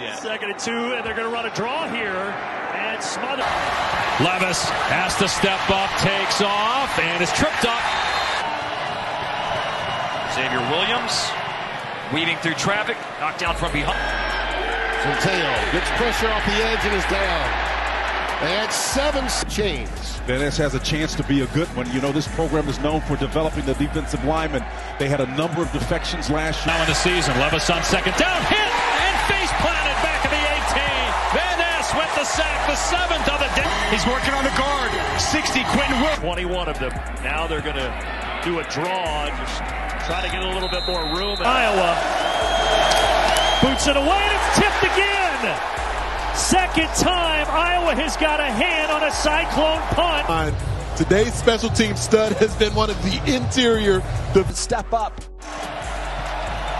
Yeah. Second and two, and they're going to run a draw here, and smother. Levis has to step up, takes off, and is tripped up. Xavier Williams, weaving through traffic, knocked down from behind. Centeno gets pressure off the edge and is down. They had 7 chains. Van Ness has a chance to be a good one. You know, this program is known for developing the defensive linemen. They had a number of defections last year. Now in the season, Levis on second down, hit! Face planted back of the 18. Van Ness with the sack, the 7th of the day. He's working on the guard. 60, Quinton Williams. 21 of them. Now they're going to do a draw and just try to get a little bit more room. Iowa boots it away, and it's tipped again. Second time, Iowa has got a hand on a cyclone punt. Today's special team stud has been one of the interior. The step up.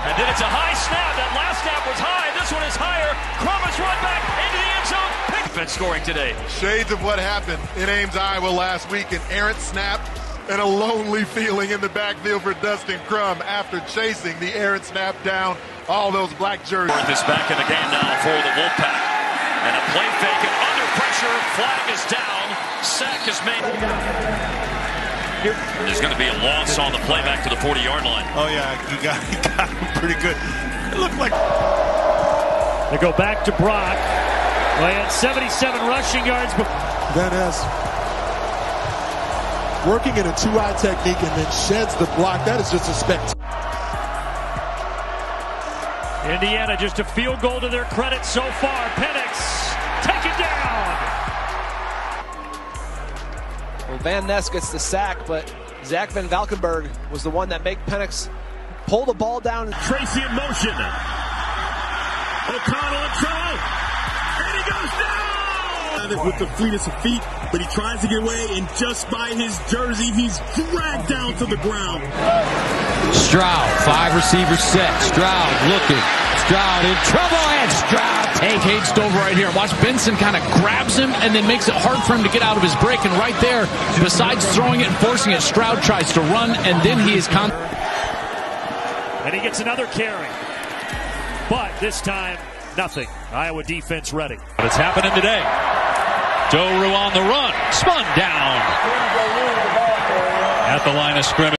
And then it's a high snap. That last snap was high. This one is higher. Crum is run back into the end zone. Pickford scoring today. Shades of what happened in Ames, Iowa last week. An errant snap and a lonely feeling in the backfield for Dustin Crum after chasing the errant snap down all those black jerseys. Is back in the game now for the Wolfpack. And a play fake and under pressure. Flag is down. Sack is made. There's going to be a loss on the play back to the 40-yard line. Oh, yeah, he got him pretty good. It looked like... They go back to Brock. They had 77 rushing yards. Van Ness working in a two-eye technique and then sheds the block. That is just a spectacle. Indiana, just a field goal to their credit so far. Penix, take it down. Well, Van Ness gets the sack, but Zach Van Valkenburg was the one that made Penix pull the ball down. Tracy in motion. O'Connell in trouble. And he goes down! With the fleetest of feet, but he tries to get away, and just by his jersey, he's dragged down to the ground. Stroud, 5 receiver set. Stroud looking. Stroud in trouble, and Stroud takes Doru right here. Watch, Benson kind of grabs him and then makes it hard for him to get out of his break. And right there, besides throwing it and forcing it, Stroud tries to run, and then he is and he gets another carry. But this time, nothing. Iowa defense ready. But it's happening today. Doru on the run, spun down at the line of scrimmage.